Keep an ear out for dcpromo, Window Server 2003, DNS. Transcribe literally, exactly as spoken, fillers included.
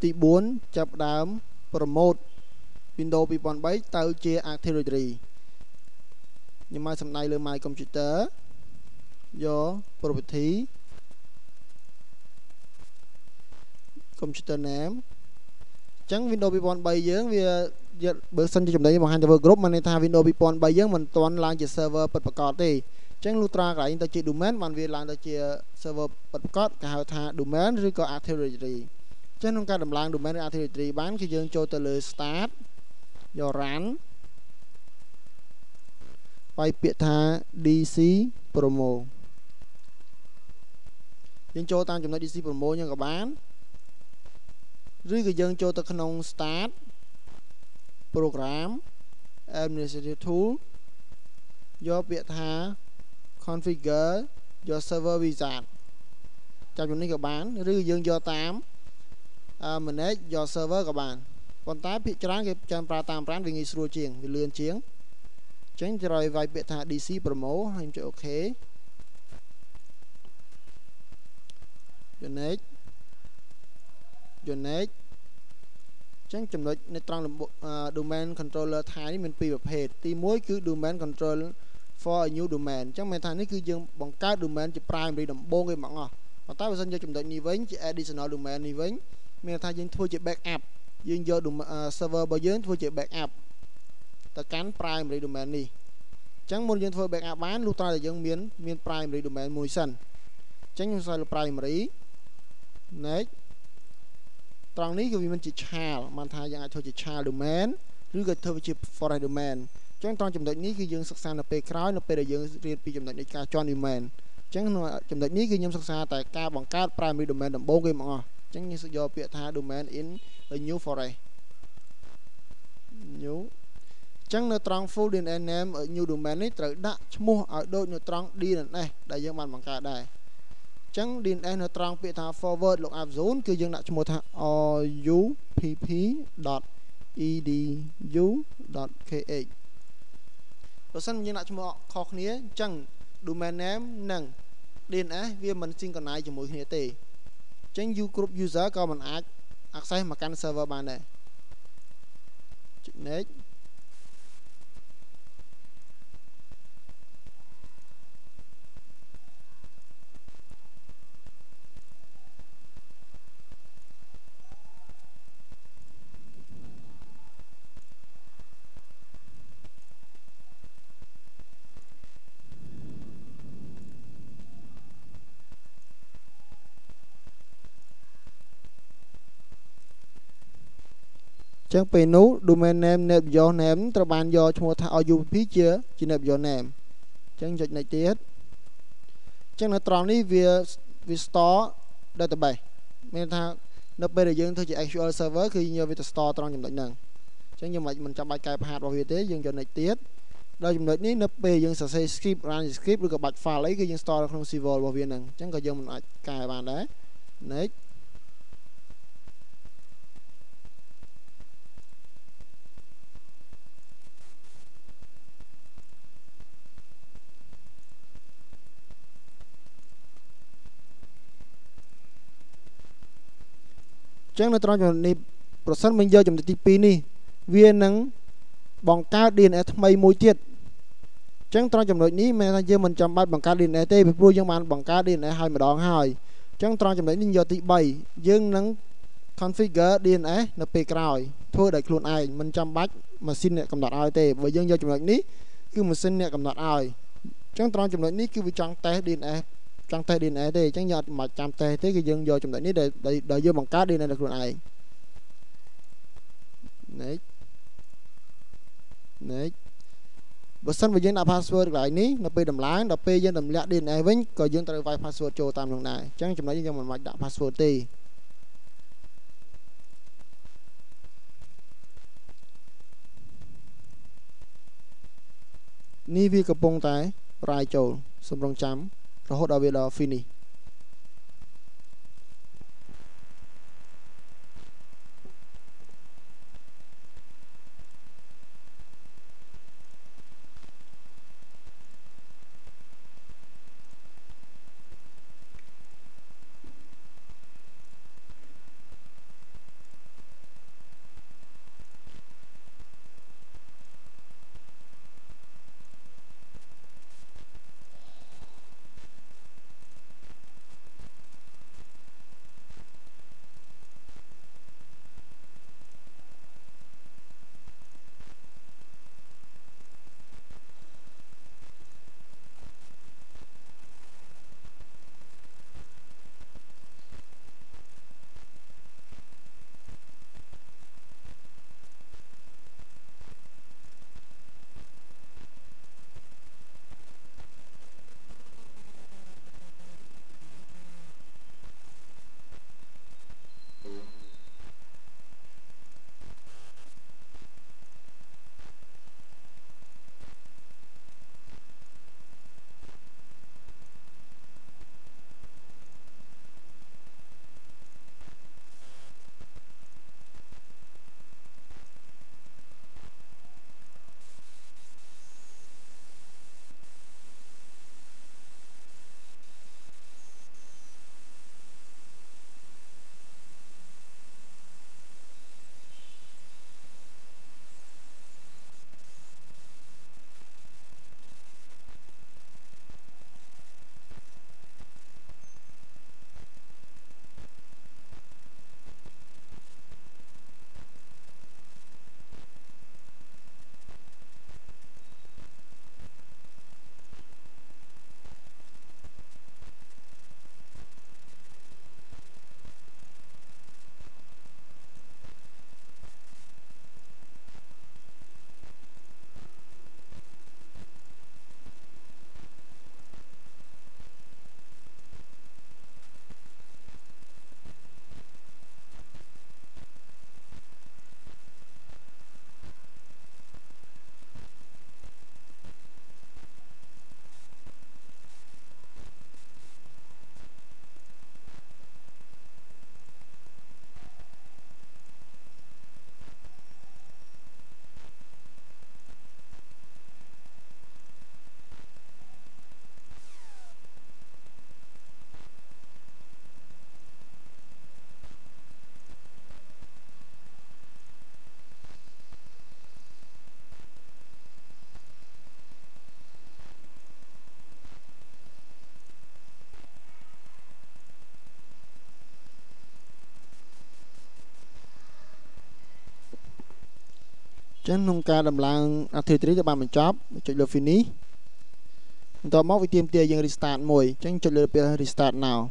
Tí bốn chập đám promote Windows two thousand three tao chia Activity. Nhưng mà sầm này lên My Computer do Property Computer Name chẳng Windows two thousand three dưỡng vì bởi sân cho chúng đấy bằng hai server group mà nên ta Windows two thousand three dưỡng mình toàn là chỉ server bật bật cọt đi chẳng lúc ra cái ta chỉ domain mà vì là ta chỉ server bật cọt cả hai thà domain rồi có Activity chẳng không cả đầm lang domain Activity bán khi dưỡng cho tới lời start do rán quay biệt tha dcpromo dân cho ta chúng ta dcpromo nha các bạn rồi cái dân cho ta không start program administrative tool do biệt tha configure do server wizard chào chúng ta các bạn rồi dân cho tám uh, manage do server các bạn còn ta bị tráng cái trang pra tam prán vì nghi sưu chiến vì lươn chiến chánh rồi vài biệt thả dcpromo hành cho ok dns dns chánh chấm lệch nên trong domain controller thái mình pì bập hết tí mối cứ domain control for a new domain chánh mình thái này cứ dừng bằng các domain chỉ prime đi đầm bông cái mỏng à và ta vừa xin cho chấm lệch như vậy chỉ additional domain như vậy mình thái dừng thua chỉ backup dừng giờ domain server bao giờ thua chỉ backup ta cán primary domain đi chẳng muốn dân thôi backup bán lúc ta là dân miến miến primary domain mùi sân chẳng như sao là primary next trong này vì mình chỉ child mà thay dạng thôi chỉ child domain rưỡi cái thôi chỉ foreign domain chẳng trong chấm đợt ní khi dân sắc xa là p cross là p là dân riêng p chấm đợt này ca cho domain chẳng nói chấm đợt ní khi nhâm sắc xa tại ca bằng ca primary domain đậm bố cái mọi người chẳng như sự do bịa tha domain in a new foreign new chẳng nơi trong full đê en ét ở nhiều domain này trở đã mua ở đôi nơi trong đê en ét này đại dương bàn bằng cả đây chẳng đê en ét trong bị thả forward lục áp zone cứ dương đã mua thả o u p p dot e d u dot k h rồi sân dương đã mua khó khía chẳng domain name nâng đê en ét vì mình xin còn này cho mỗi khía tì chẳng you group user có mình ác access mà can server bàn này next chẳng phải nấu domain name nẹp do ném tờ bàn do mua thảo dù phí chia chỉ nẹp do ném chẳng dịch này tiết chẳng là tròn đi vì vì store database mình thao nó bây giờ dân thôi chỉ actual server khi nhờ về store tròn dùng lệnh nặng chẳng như mà mình trong bài cài hạt vào việc tế dân cho này tiết đây dùng lệnh ní nó bây giờ sẽ script run script được các bạn file lấy cái dân store không civil vào việc nặng chẳng có dân mình lại cài bàn đấy đấy chẳng là trong này process mình giờ chúng ta tê pê này viên năng bằng cao đê en ét mấy mối tiết chẳng trong trong đội ní mình giờ mình chấm bắt bằng cao đê en ét tê bị pro dân bạn bằng cao đê en ét hai mà đón hai chẳng trong trong đội ní giờ tê bảy dương năng configure đê en ét là p cài thôi để luôn ai mình chấm bắt mà xin này cầm đặt ai tê với dân giờ trong đội ní cứ mà xin này cầm đặt ai chẳng trong trong đội ní cứ bị trăng té đê en ét trong tay điện này thì chẳng nhật mà chạm tay thế cái dân do trong đấy để để để vô bằng cá đi này được luôn này đấy đấy bớt sân với dân là password lại ní nó p đầm láng nó p dân đầm lẹ điện này vẫn có dân tới vài password cho tam lần này chẳng trong đấy dân mình mạch đã password tì ní vi cặp bông tay rai trầu sầm rong chấm rồi hốt đào về là finish Trên nông ca đầm lang thứ ba cho bạn mình chop chọn lựa finish. Chúng ta móc với tiêm tia dừng restart mồi, chúng chọn lựa restart nào.